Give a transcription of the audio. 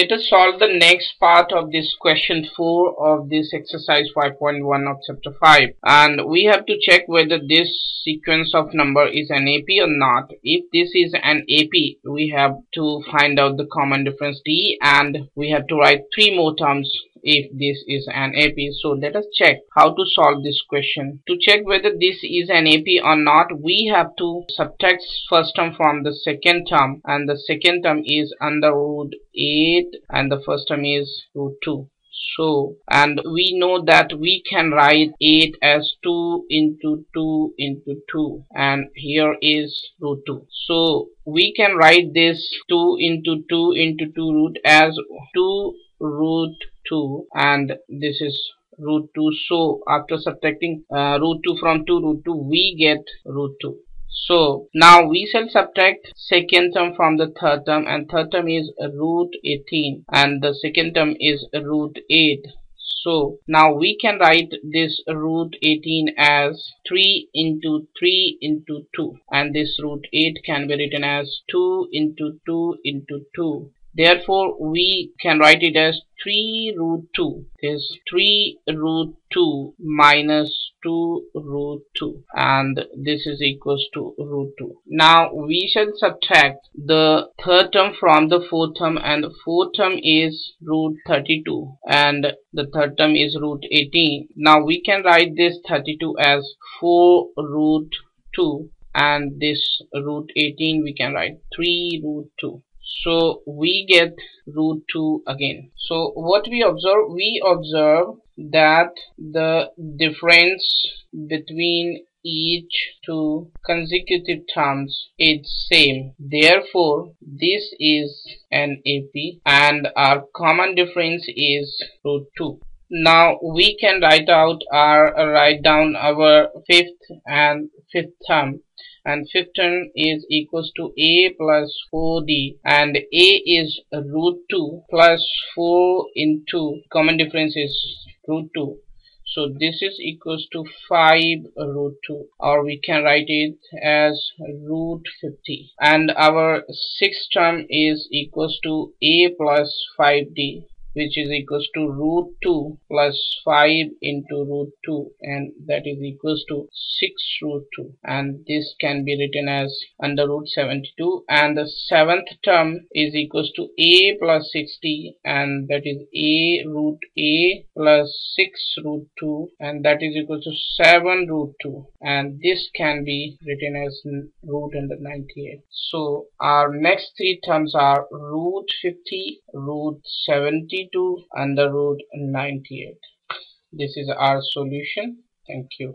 Let us solve the next part of this question 4 of this exercise 5.1 of chapter 5, and we have to check whether this sequence of number is an AP or not. If this is an AP, we have to find out the common difference D, and we have to write 3 more terms if this is an AP. So let us check how to solve this question. To check whether this is an AP or not, we have to subtract first term from the second term, and the second term is under root 8 and the first term is root 2. So, and we know that we can write 8 as 2 into 2 into 2, and here is root 2. So we can write this 2 into 2 into 2 root as 2 root 2, and this is root 2. So after subtracting root 2 from 2 root 2, we get root 2. So now we shall subtract second term from the third term, and third term is root 18 and the second term is root 8. So now we can write this root 18 as 3 into 3 into 2, and this root 8 can be written as 2 into 2 into 2. Therefore, we can write it as 3 root 2. Is 3 root 2 minus 2 root 2, and this is equals to root 2. Now we shall subtract the third term from the fourth term, and the fourth term is root 32 and the third term is root 18. Now we can write this 32 as 4 root 2, and this root 18 we can write 3 root 2. So we get root 2 again. So what we observe that the difference between each two consecutive terms is same. Therefore, this is an AP and our common difference is root 2. Now we can write down our fifth term, and fifth term is equals to a plus 4d, and a is root 2 plus 4 into common difference is root 2. So this is equals to 5 root 2, or we can write it as root 50. And our sixth term is equals to a plus 5d, which is equals to root 2 plus 5 into root 2, and that is equals to 6 root 2, and this can be written as under root 72. And the seventh term is equals to a plus 60, and that is a root a plus 6 root 2, and that is equals to 7 root 2, and this can be written as root under 98. So our next three terms are root 50, root 70 to under root 98. This is our solution. Thank you.